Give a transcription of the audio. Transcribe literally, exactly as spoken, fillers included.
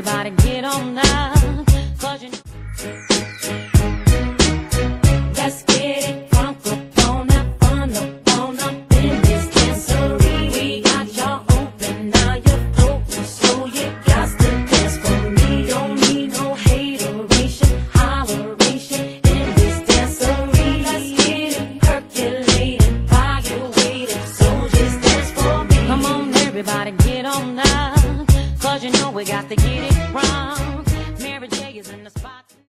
Everybody get on up, 'cause you